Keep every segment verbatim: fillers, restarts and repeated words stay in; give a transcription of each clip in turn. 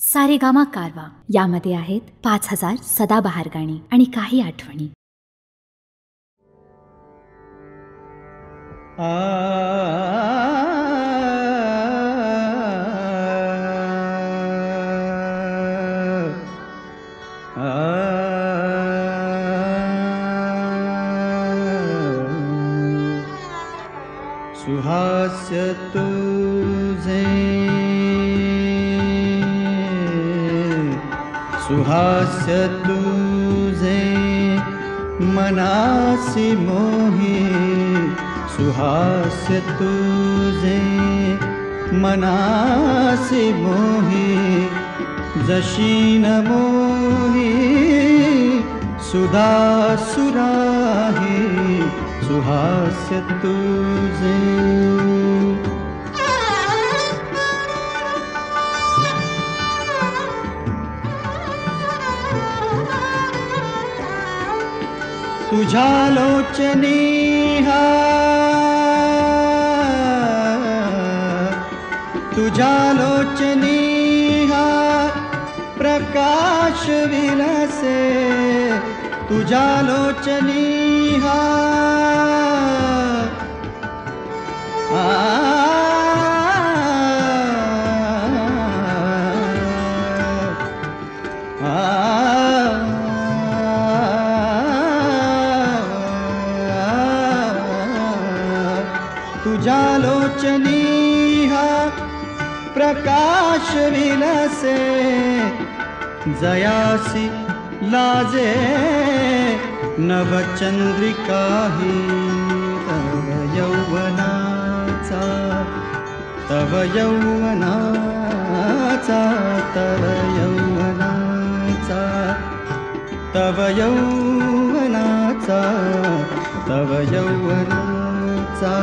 सारेगामा कारवा यामध्ये आहेत पाच हजार सदाबहार गाणी आणि काही आठवणी. सुहास्य तुझे सुहास्य तुझे मनासी मोहे सुहास्य तुझे मनासी मोहे जशीन मोहे सुधा सुराहे सुहास्य तुझे तुझा लोचने तुझा लोचने प्रकाश विलसे तुझा लोचने तुझालोचनी प्रकाश विलसे जयासी लाजे नवचंद्रिका ही तव यौवनाचा तव यौवनाचा तव यौवनाचा तव यौवनाचा तव यौवनाचा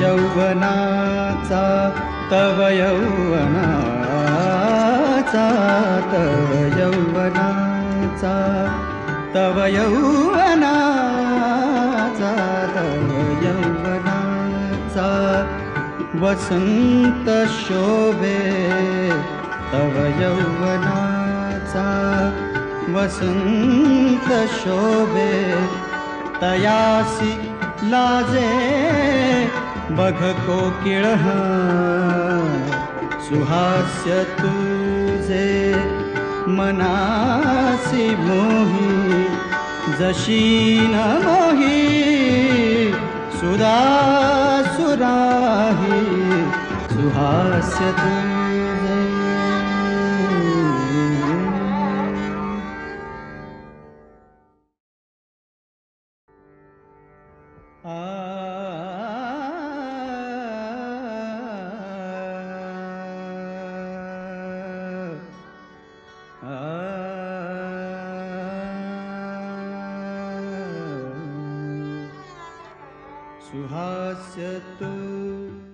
तव यौवनाचा तव यौवनाचा तव यौवनाचा तव यौवनाचा तव यौवनाचा वसंत शोभे तव यौवनाचा वसंत शोभे तयासी लाजे बघ कोकिळ सुहास्य तुझे मनासी मोही जशीन मोही सुधा सुराही सुहास्य तुझे. सुहास्य तुझे.